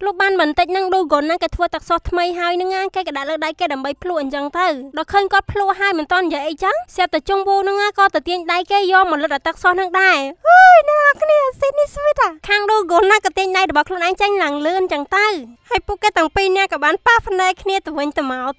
ลูกบ้านบรรทัดนั่งดูกลนั่งแกทัวตักซอทำไมหายนึงอ่ะแกกระดาษเลิกได้แกดำใบพลูอันจังเตอร์ดอกเคินก็พลูให้เหมือนตอนใหญ่จังเสียแต่จงโว้นึงอ่ะก็แต่เตี้ยได้แกยอมหมดระดับตักซอนั่งได้เฮ้ยน่ารักเนี่ยเซนิสวิตอ่ะข้างดูกลนั่งกระเตี้ยได้เดบอกคลุนไอ้จังหลังเลื่อนจังเตอร์ให้พวกแกต่างไปเนี่ยกับบ้านป้าพนักเนี่ยตัวเองแต่มาแ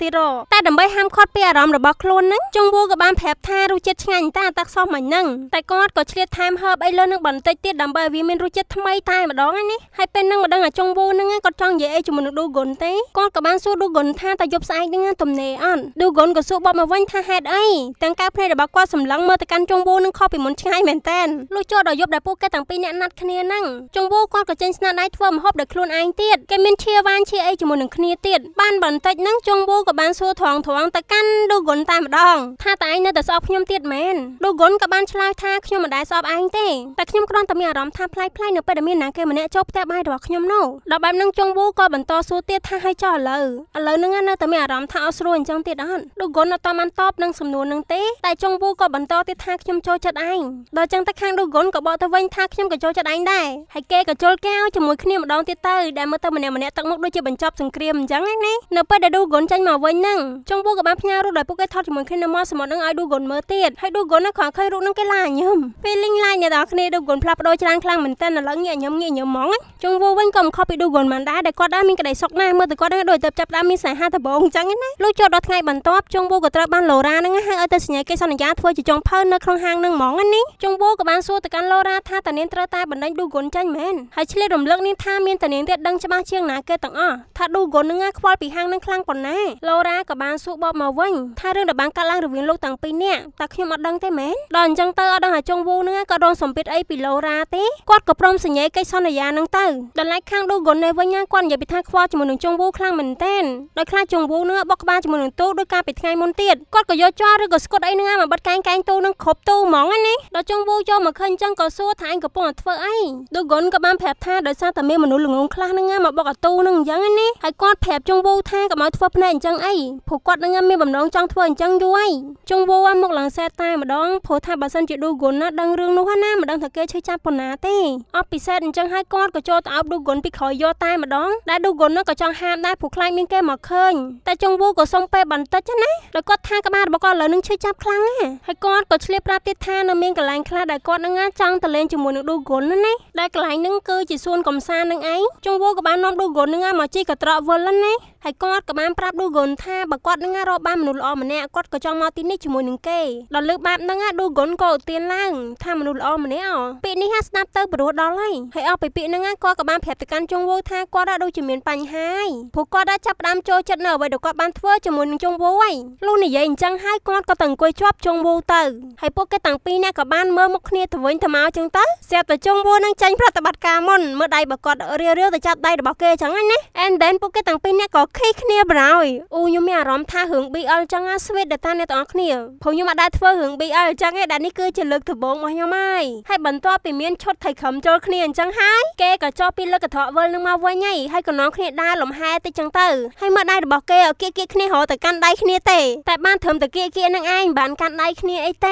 ต่ดับเบิลห้ามคอดเปียรอมหรือบอกโลนนั่งจงโบกับบ้านแผลท่ารู้เจ็ดงานตาตักซ้อมเหมือนนั่งแต่กอดก็เชียร์ไทม์เฮิร์บไอเลินนั่งบอลเตะติดดับเบิลวีเมนรู้เจ็ดทำไมตายมาดองอันนี้ให้เป็นนั่งมาดังอ่ะจงโบนั่งก็จ้องเย่ไอจมูกดูกลนเตะกอดกับบ้านสู้ดูกลนท่าแต่ยบสายนั่งตุ่มเนออ่อนดูกลนก็สู้บอลมาวันท่าแฮดไอตั้งก้าวเพลย์ดับเบิลกว่าสำลังเมื่อ อแต่การจงโบนึงข้อปีมนช่างให้เหม็นแตนลูกโจดอยบได้ปุ๊กแกต่างปีเนี่ยนัดคะแนนนั่งจงโบก้อนกับเจนสนาได้ทั่วมหอบเด็กครูนไอเตี้ยแกมินเชียบ้านเชียไอจมูกหนึ่งคะแนนเตี้ยบ้านบ่อนแต่นั่งจงโบกับบ้านซัวทองทองแต่กันดูกลนตามดองถ้าแต่ไอเนี่ยแต่สอบขยมเตี้ยแมนดูกลนกับบ้านชลายท่าขยมมาได้สอบไอเตี้ยแต่ขยมกรอนแต่มีอารมณ์ท่าพลายพลายเนื้อไปแต่มีหนังแกมันเนี่ยจบแต่ใบดอกขยมโน่ดอกแบบนั่งจงโบก็บ่นต่อซัวเตี้ยท่าให้จอดเลยเลยนั่งเนี่ยแต่มีอารมณ์ท่าเอาส่วนจังเตี้ยด้านดูกลนเอาตอนมันตอบนั่งสำนวนนั่งเตี้ยแต่จงโบก็บ่นต่อเตี้ยท่าขยมโจจัดไอโดยจังตะข้างดูกลนกับบ่อตะวันท่าขยมกับโจจัดไอได้ให้แกกับโจแก้วจมูกขยมดองเตี้ยเต้ยได้มาเติมมันเนี่ยมันเนี่ยตักมุกด้วยเจ็บบันจอบสังเกตจังไงนี่เนื้อไปแต่ดูกลนจังมาวันนั่งจงโบกับบ้านพญารู้ได้ปุ๊กแกทอดจมูกขยมมอสมอนั่งไอดูกลนเมื่อเตี้ยให้ดูกลนขวางเคยรู้นั่งแกลายยืมฟีลิ่งลายเนี่ยดอกนี่ดูกลนพลับโดยจางคลางเหมือนเต้นน่ะแล้วเงี้ยยำเงี้ยยำมองจงโบวันก่อมเข้าไปดูกลนมันได้แต่ก็ได้มีกระไดซอกหน้าเมื่อแต่ก็ได้โดยเติบจับได้มีสายห้าตะบงจังไงนี่ลูกโจดอทไงบันตอบจงโบกับตระบ้านโลรานั่งให้เอาแต่สัญญาแกสัญญาทัวร์จะจงเพิ่นในคลองหางนั่งมองอันนี้จงโบกับบ้านสู้แต่การโลราท่าแต่เน้นตระตาบันได้ดูกลนจังแมนให้เฉลี่ยรวมเลิกนี่ท่าเมียนแต่เน้นเด็ดดังจะบ้าเชียงหนาเกต่างอ้อถ้าดูกลนง่ายควอลปีหางนั่งคลางก่อนนะโลรากับบานสู้บอบมาวิ่งถ้าเรื่องดับบางการล่างหรือวิ่งลูกต่างปีเนี่ยตักขยมดังเต้แมนดอนจังเตอร์ดังหาจงโบเนื้อก็โดนสมปิดไอปีโลราเต้กอดกับพรมสัญญาแกสัญญานั่งเตอร์ดันไล่ข้างดูกลนในวิ่งง่ายกว่าอย่าไปท่าควอลจมูกหนึ่งจงโบคลางเหมือนเต้นโดยคลาจงโบเนื้อบอกบ้านจมูกหนึ่งตู้ด้วยการปิดไงมนเตียดกอดกับย่อจ้าหรือกับสกอตไอเนื้อมาบัดแกงแกงตู้นั่งขบตู้มองอันนี้โดยจงโบย่อมาขึ้นจังก็สู้ท้ายกับปอนด์เฟอร์ไอดูกลนกับบ้านแผลท่าโดยซาแต่เมมนุษย์หลงคลางนั่งมาบอกกับตู้นั่งยังอันนี้ให้กอดแผลจงโบท่ากับมาทั่วพนันจังไอผูกกอดนั่งเมบำน้องจังทั่วจังด้วยจงโบว่ามุกหลังแซ่ตายมาดองโผท่าบัดซันจิดูกลนนะดังเรื่องนู้นหน้ามาดังถ้าเกยใช้จับปนนาเต้ออกปีแซ่จังให้กอดกับโจตเอาดูกลนไปขอย่อตายมาดองได้ดูกลนนั่งกับจังห้ามได้ผูกคลายมีแกมาขึ้นแต่จงโบก็ส่งไปบันตัดจังไงแล้วก็ท่ากับบ้านบอกก่อนแล้วนึงใช้จับคลังให้กอดกับเฉลี่ยปราบติดท่านั่งเมงกับแรงคลาได้กอดนั่งจังแต่เล่นจมูกนึกดูกลนนั่นไงได้กลายนึงคือจิส่วนกลมซานั่งไอจงโบกับบ้านน้องดูกลนนั่งมาจีกับตระเวลนั่นไงให้กอดกับบ้านปราบดูกลนท่าบักกอดนั่งรอบบ้านมนุษย์อมเนี่ยกอดกับจังมาติดนี่จมูกนึงเกยเราเลือกบ้านนั่งดูกลนก็เตียนล่างท่ามนุษย์อมเนี่ยปีนี้ฮัสนับเตอร์บรูดดอลเลยให้เอาไปปีนั่งกอดกับบ้านแผลติดกันจงโบท่ากอดได้ดูจมูกปัญหาผูกกอดได้จับดามโจจัดเหนือไว้เด็กกอดบ้านทั่วจมูกนึงจงโบไว้ลูกนี่ยังจังให้กอดกับต่างกวยชอบจงโบเตอร์ให้พวกแกต่างปีเนี่ยกับบ้านเมื่อมุกเนี่ยถวนถมาจังเตอร์เสียแต่จงโบนั่งใจพระตบัดกามอนเมื่อใดบักกอดเรียวเรียวแต่จับได้ดอกเกจังไงเนี่ยแอนเดนพวกแกต่างปีเนี่ยก็ขี้เนียบร้อยอูยมีอารมณ์ท่าหึงบีเอลจังอาสวีเดตันเนี่ยต่อเนียพอยมาได้ทั่วหึงบีเอลจังไงแต่นี่คือจะเลิกถือบงมาอย่างไม่ให้บรรทอปีเมียนชดไทยขำโจเนียนจังไห้แกกับจอปีแล้วกับทอเวิร์ลมาไว้ไงให้กับน้องเนียได้หลมแฮติจังเตอร์ให้มาได้ดอกเกอเกี้ยเกี้ยเนียหอแต่กันได้เนียเตะแต่บ้านเถิมแต่เกี้ยเกี้ยนั่งไอ้บ้านกันได้เนียไอเตะ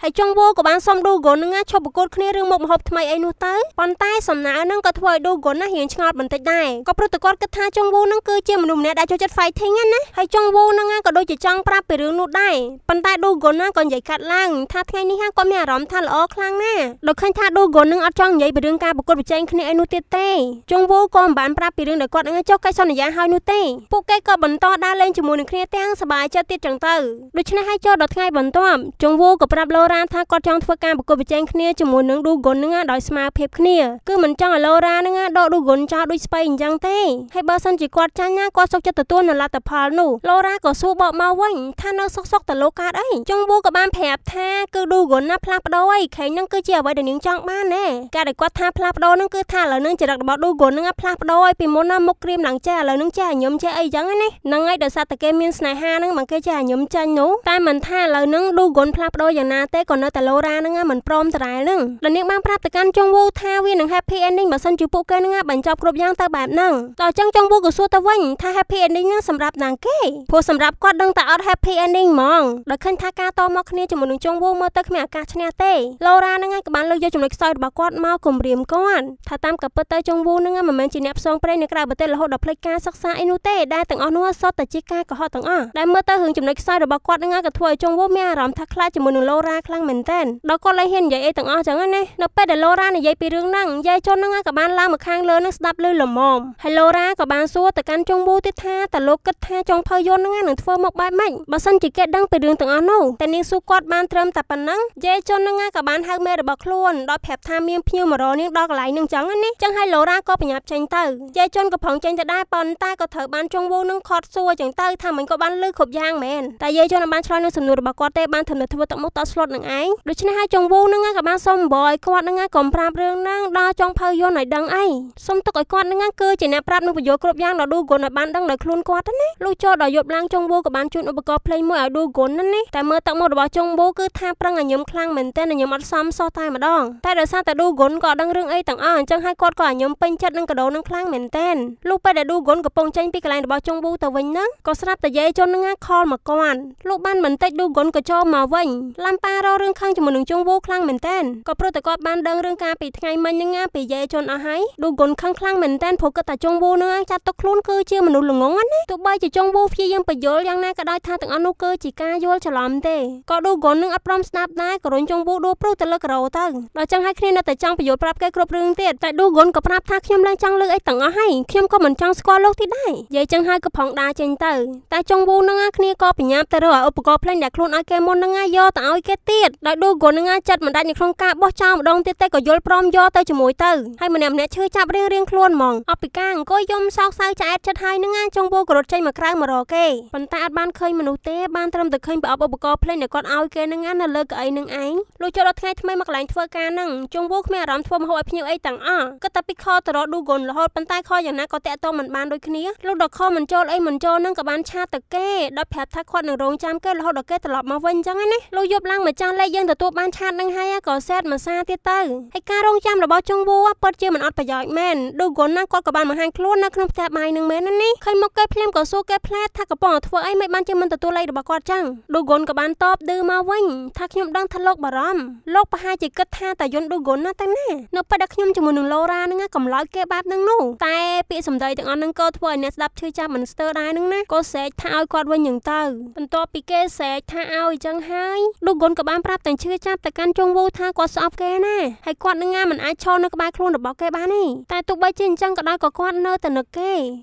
ให้จงโบกับบ้านส้มดูกลนงาชอบกดเนียเรื่องมกหอบทำไมไอนูเตอร์ปอนใต้สำนักนั่งกระถวยดูกลนน่าเห็นชงอดบรรทัดได้ก็ปรุตกอดกระทาจงโบนั่งคือเจียมหนุ่มเนี่ยได้โจจัดไฟเท่งงั้นนะให้จงโบนั่งก็โดยจะจังปราบไปเรื่องนู้ได้ปันตาดูกลน่าก่อนใหญ่กัดล่างท่าไงนี่ฮะก็มีอารมณ์ท่าละอคลางแน่โดยขั้นท่าดูกลนึงอัดจ้องใหญ่ไปเรื่องการปรากฏไปแจ้งคะแนนไอ้นูเต้เต้จงโบก่อนบ้านปราบไปเรื่องเด็กกอดงั้นเจ้าไก่ซ่อนยาหายนูเต้พวกไก่ก็บรรทอได้เล่นจมูกหนึ่งคะแนนเต้งสบายเจ้าติดจังเตอร์โดยชนะให้เจ้าดอทไงบรรทอมจงโบกับปราบโลราท่ากอดจ้องทั่วการปรากฏไปแจ้งคะแนนจมูกหนึ่งดูกลนึงอ่ะดอยสมาเพ็บคะแนนคือเหมือนจ้องโลรานึงอ่ะดอดูกลจ้าดูสไปจังเต้ให้เบอร์ซันจิกอดจ้าง่ายกอดซกจะตัวนั่นละแต่พาหนูโลราก็สู้บอกมาว่าท่านเอาซอกซอกแต่โลกาได้จงโบกับบ้านแผลท่าคือดูกลน่าพลาดโดยแข่งนั่งคือเจียวไว้เดี๋ยวนี้จ้องบ้านแน่การเด็กกอดท่าพลาดโดนั่งคือท่าเหล่านึงจะดักบอกดูกลนั่งพลาดโดยปีมน้ำมกเรียมหลังแจ้เหล่านึงแจ้ยมแจ้ไอ้ยังไงนั่งไอ้เดือดซาตะเกมินสไนฮานั่งมันแกแจ้ยมแจ้หนูตามเหมือนท่าเหล่านึงดูกลพลาดโดอย่างนาเต้ก่อนเนอแต่โลรานั่งเหมือนพร้อมตรายนึงเดี๋ยวนี้บ้านพลาดแต่การจงโบท่าวิ่งหนึ่งแฮปปี้เอนดิ้งแบบสันจิปุกแกนั่งบันจอบครบย่างตาแบบนั่งต่อจังจงโบกับสู้ตะวันท่าแฮปปี้เอนดิ้งนั่งสำหรับนางเก้ผู้สำหรับกอดดังแต่เอาแฮปปี้เอนดิ้งมองโดยขั้นท่าการต่อมอกเนี่ยจมูกหนุ่มจงโบมาเตะขมิ้นกาชนะเต้โลรานั่งไงกับบ้านเลยโยจมูกซอยบักกอดมากลมเรียมก้อนถ้าตามกับเปิดเตะจงโบนั่งไงมันเหมือนจีเนปซองเปรย์ในกระเบื้องเตะละหดดอกเพลกาซักซ่าไอ้นูเต้ได้ตั้งอ้อนัวซอแต่จิก้าก็หอดตั้งอ้อได้เมื่อเตะหึงจมูกซอยบักกอดนั่งไงกับถวยจงโบแม่รำทักคลาจมูกหนุ่มโลราคลั่งเหม็นเต้นดอกก็เลยเห็นใหญ่ไอ้ตั้งอ้อจังงั้นเนี่ยนับไปแต่โลราเนี่ยใหญ่ไปเรื่องนั่งใหญ่จนนั่งไงกับบ้านล่างมาข้างเลยนั่งสตับเลยหล่อมมอมให้โลรากับบ้านซัวแต่การจงโบ กู้ที่ท่าแต่โลกก็ท่าจงพยนต์งั้นหนึ่งเฟอร์หมกใบไม้บัสันจิเกดังไปเดือนต่างอันนู้นแต่นิสุกอดบานเติมแต่ปนังเย่จนงั้นกับบ้านฮักเมย์บอกล้วนดอกแผลทามีพิ้วมารอนิ่งดอกไหลหนึ่งจังอันนี้จังให้โลราก็ไปหยับเชนเตอร์เย่จนกับผงเชนจะได้ปอนใต้ก็เถอะบ้านจงวูนึงคอดซัวจังเตอร์ทำเหมือนกับบ้านลื้อขบยางแมนแต่เย่จนบ้านชลอยนึงสำนวนบอกกอดเตะบ้านทำหนึ่งทวดตะมุตตะสลดหนึ่งไอ้โดยเช่นให้จงวูนึงงั้นกับบ้านส้มบอยกอดงั้นกล่อมปราบเรื่องนั่งดอจงพยนต์หน่อยดังไอ้ส้มตะกอดกอดงั้นคือจะแนบปราบนึงประโยชน์ครบยางเราดูกลในบ้านดังในคลุนกวาดนั่นนี่ลูกโจดอยบล้างจงโบกับบ้านจุนอุปกรณ์เพลย์มวยเอาดูกลนั่นนี่แต่เมื่อตั้งหมดบอกจงโบคือท่าปรังอันยมคลั่งเหมือนเต้นอันยมอัดซ้ำซ้อตายมาดองแต่เดี๋ยวซาแต่ดูกลก็ดังเรื่องไอ้ต่างอ่อนจังให้กอดก่อนยมเป็นจัดนั่งกระโดดนั่งคลั่งเหมือนเต้นลูกไปแต่ดูกลกับปงเจนปีกลายบอกจงโบแต่วันนั้นก็สลับแต่เย่จนง่าคอมากวนลูกบ้านเหมือนเต้ดูกลกับโจมาวันลำปารอเรื่องคลั่งจมูกหนึ่งจงโบคลั่งเหมือนเต้นก็โปรแต่กอดบ้านดังเรื่องการปิดไงมันยังง่าปีเย่จนอาหายดูกลคลั่งคลั่งเหมือนเต้นพกแต่จงโบเนื้อจัดตะคลุนคือเชื่อมนุษย์หลงงอนนี่ตัวใบจะจงบูพี่ยังไปโยลยังน่ากระได้ท่าตั้งอนุเกจิกาโยลฉลามเตะก็ดูก่อนนึงอัปรอมสนับได้กระโดดจงบูดูปลุกตะลึกเราตั้งเราจังให้เคลียร์แต่จังประโยชน์ปรับแก้ครบเรื่องเตะแต่ดูก่อนกับปรับท่าเข้มแรงจังเลยไอ้ตั้งเอาให้เข้มก็เหมือนจังสกอตโลกที่ได้ยายจังให้กระพองดาเจนเตอร์แต่จงบูนึงอ่ะเคลียร์ก็ปิญญาแต่เราอุปกรณ์เพลงอยากคลุนอาเกมอนนึงอ่ะโยแต่เอาไอ้แกเตะได้ดูก่อนนึงอ่ะจัดมันได้ในโครงการบ่เจ้าดองเตะแต่ก็โยลปลอมโยเตะจมูกเตะให้มันแนมแนชื่อจับเรียงเรียงคลุนมองเอาปีก้างก็ยมซอกซายใจแอดชัดให้นึงอ่ะจงบูกระโดดใจมาครางมารอเก้ปันตาอัดบ้านเคยมนุษย์เต้บ้านเติมแต่เคยไปเอาอุปกรณ์เพลงเด็กก่อนเอาเกนึงอันนั่นเลิกกับไอ้นึงไอ้ลูกจะรถไงทำไมมักหลายทัวร์การนั่งจงบุกแม่รำทัวร์มาหัวพิ้วไอ้ต่างอ้อก็ตะปิคอตลอดดูกลนแล้วปันตาคออย่างนั้นก็แตะต้องเหมือนบ้านโดยขี้ลูกดอกคอเหมือนโจไอ้เหมือนโจนั่งกับบ้านชาตะเก้ดับแผลทักควันหนึ่งโรงจามเก้แล้วดอกเก้ตลอดมาวันจังไงนี่ลูกยบล่างเหมือนจานไล่ยังแต่ตัวบ้านชาตินั่งให้ก่อแซดมาซาเตี้ยเต้ไอ้การโรงจามระบอจงบุกเปิดเจียมันอัดประหยัดแม่นดูกลนั่งกอดกับบ้านมาหันคลุ้นนั่งขนมแทบไม้หนึ่งแม่นั่นนี่เคยมักแก้เพลงก่อสู้แก้แพลทักกระป๋องทัวไอ้ไม่บ้านเจมันแต่ตัวไล่ดับกอดจังดูกลกับบ้านตอบดื้อมาวิ่งทักยมดังทะลกบารมโลกประหารจิกก็ท่าแต่ยนดูกลน่าตั้งแน่นกประดักยมจมูกหนึ่งโลราหนึ่งกำลังเก็บแบบนั่งนู่นแต่ปีสมใจต่างอันนั่งก็ทัวเนี่ยรับชื่อจ้ามันสเตอร์ได้นั่งนะก็เสกท่าเอากอดวันอย่างเตอเป็นตัวปีเกเสกท่าเอาจังไห้ดูกลกับบ้านปราบแต่งชื่อจ้าแต่การจงวูท่ากอดสอบแกแน่ให้กอดนั่งงามันไอชอนนักบ้านครูนดับบอกแกบ้านนี่แต่ตุกใบจินจังก็ได้กอดเนอแต่นักเก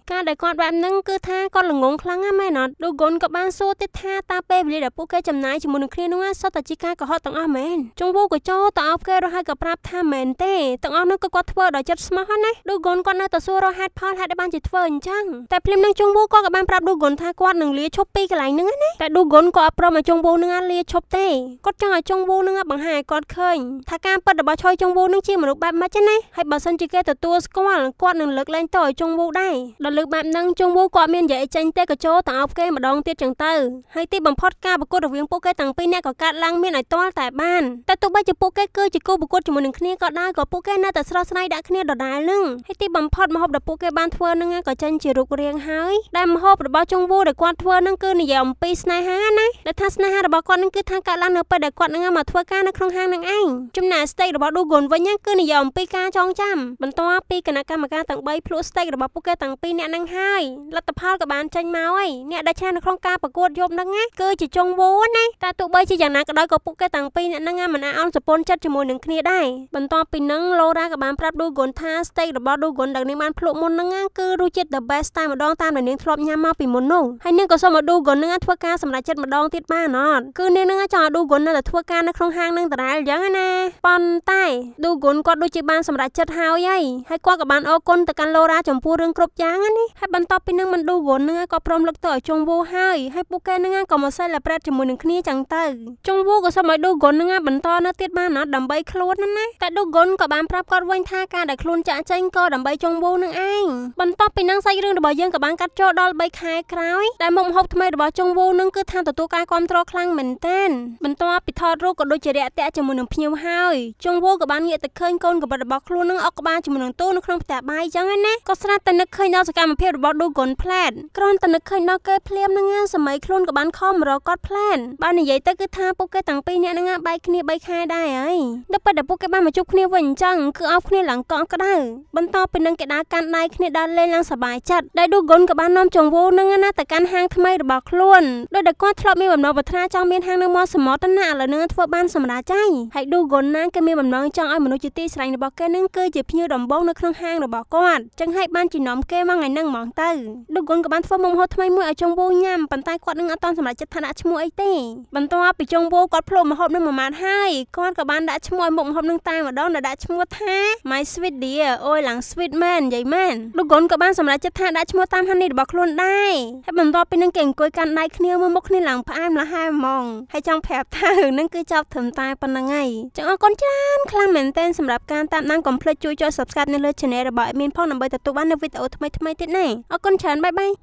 การได้กอดแบบนั่งคือท่ากอดหลงงงครั้งง่ายไม่นอดดูกลกับบ้านสู้ติดท่าตาเป๊ะเลยดับปุ๊กแกจำนายจมูกหนึ่งเคลียร์นึงว่าซอตจิกาก็ฮอตต่างอ้อแมนจงบูกับโจต่างอ้อแกเราให้กับปราบท่าแมนเต้ต่างอ้อนึกก็กอดเฟอร์ดอยจัดสมาฮะนะดูกลก่อนเนอต่อสู้เราแฮดพอลแฮดได้บ้านจิตเฟอร์จังแต่พลิมนั่งจงบูก็กับบ้านปราบดูกลท่ากอดหนึ่งเลี้ยช็อปปี้กันหลายนึงนะแต่ดูกลก็อัปรอมาจงบูนึงอันเลี้ยช็อปเต้กอดจังอ้อจงบูนึงอันบังหายกอดเคยท่าการเปิดดับชอยจงบูนึงจีมันลุกแบบมาจังไงให้บัสซันจิกาต่อตัวก็ว่าหลังกอดหนึ่งเลิกแรงต่อยจงบูได้เราเลิกแบบนั่งจงบูก็เมียนใหญ่ใจเต้กับโจต่างอ้อแกมาดองเตี้ยจังเตอให้ตีบัมพอดก้าบกดเวียงโป๊กแกตังปีแน่ก็การล้างเมียนไอต้อนแต่บ้านแต่ตัวบ้านจะโป๊กแกเกอจะกู้บกดจมูกหนึ่งขี้ก็ได้ก็โป๊กแกน่าแต่สระสไนดักขี้ดอดได้ลึงให้ตีบัมพอดมาหอบดับโป๊กแกบ้านทัวร์นึงก็จันจิรุกเรียงหายได้มาหอบดับบ้าจงบูดับกวาดทัวร์นึงคือในยามปีสไนหางนะและทัศนะดับบ้ากวาดนึงคือทางการล้างเนื้อไปดับกวาดนึงมาทัวร์ก้าในคลองหางนึงไอจุ่มหน้าสเต็กดับบ้าดูกลนวันยังคือในยามปีก้าจองจำบรรทว่าปีกันกรรมการตังใบพลุสเต็กดับบ้าโป๊กแกตังปีแน่นั่งหายรัตภาพกับบ้านจันเมาไอเนี่ยได้แช่ในคลองก้าประกวดยมนั่งไงเกอจะจงบูนะแต่ตัวใบจะอย่างนั้นก็ได้ก็ปุ๊กแกตังปีนั่งงานมันเอาสปอนจัดจมูกหนึ่งคลีได้บรรทอนปีนึงโลรากับบ้านปรับดูกลท่าสเต็กดับบอดูกลดักในมันพลุมนนั่งงานคือรูจิตเดอะเบสตามมาดองตามแต่เนื้อทรอปยามมาปีมนนุ่งให้เนื้อก็สมมาดูกลนั่งงานทั่วการสำหรับจัดมาดองติดบ้านนอนคือเนื้อนั่งงานจอดูกลนั่นแต่ทั่วการในคลองห้างนั่งแต่ได้ยังไงนะปอนใต้ดูกลก็ดูจิตบ้านสำหรับจัดเฮาใหญ่ให้กว่ากับบ้านออกลแต่การโลราจมพูเรื่องครบยังไงนี่ให้บรรทอนปีนึงมันดูกลนั่งงานก็พร้อมเลิกต่อจงบูให้ให้ปุ๊กแกนั่งงานก็มาใส่และแปรจมูกหนึ่งคลีจังเตอร์จงบูก็สมัยดูกลนั่งงานบรรทอนติดบ้านนอนดับใบคลุนนั่นนะแต่ดูกลกับบ้านปรับกอดวันท่าการแต่คลุนจะเจงก็ดับใบจงบูนั่งไอ้บรรทอนปีนั่งใส่เรื่องดับใบยังกับบ้านกัดโจดอลใบคายคล้ายแต่มุมหอบทำไมดับใบจงบูนั่งคือทางต่อตัวการความตรอคลั่งเหม็นเต้นบรรทอนปิดทอดรูกก็โดยเจริญแต่จมูกหนึ่งพิ้วให้จงบูกับบ้านเงียบแต่เคยกลกับดับใบคลุนนั่งออกกับบ้านจมูกหนึ่งตู้นั่งคลองแต่ใบยังไงนะก็สนับแต่นึกเคยนอกสกัดมาเพียบดับดูกลแพลดกรอนแต่นึกเคยนอกเกยเพลียมนั่งงานสมัยคลุนกับบ้านข้อมรอกอดแพลนบ้านใหญ่แต่คือท่าปุ๊กแกตังปีเนี่ยนั่งงานใบขี้ใบคายได้ไอ้ดับไปดับปุ๊กแกบ้านมาจุกขี้วันจังคือเอาขี้หลังกองก็ได้บรรทอนเป็นนังเกดาการได้ขี้ด้านเล่นลังสบายจัดได้ดูกลกับบ้านน้องจงวูนั่งงานแต่การห้างทำไมดับบอกล้วนโดยเด็กก้อนทลบมีแบบน้องบัตรนาจังเมียนห้างน้องมอสมอตันนาหรือเนื้อทั่วบ้านสมราใจให้ดูกลนั่งก็มีแบบน้องจังไอ้มนุษย์จิตตีสไลน์ดับบอกแกนั่งเกยจีพิ้วดมบ้องในเครื่องห้างดับบอกก้อนจังให้บ้านจีน้อมแกว่าไงนั่งมอง ตอดูกลกับบ้านฟอมมฮอทำไมมวยไอจงโบยำปันใต้กอดนึงอตอนสมัยจัดธนาชมวยเต้บันตัวไปจงโบกอดพลมหอบนึงมามาให้ก้อนกับบ้านดัชมวยหมกหอบนึงตายมาดอนดัชมวยท้าไม้สวิตเดียโอ้ยหลังสวิตแมนใหญ่แมนดูกลกับบ้านสมัยจัดธนาดัชมวยตามฮันนี่บอกคลุนได้ให้บันตัวเป็นนังเก่งกวยกันได้เนื้อมือมกในหลังพามละห้ามองให้จังแผลท่าหึงนั่งคือจับถึงตายปันไงจังเอาก้อนจานคลางเหม็นเต้นสำหรับการตามนั่งก่อมเพลจุยจอยสับสกัดในเลือดชนะระบายมีนพ่อหนังใบตะตุบ้านในวิตโอทำไมทำไมติดไหนเอาก้นเชิญบายบาย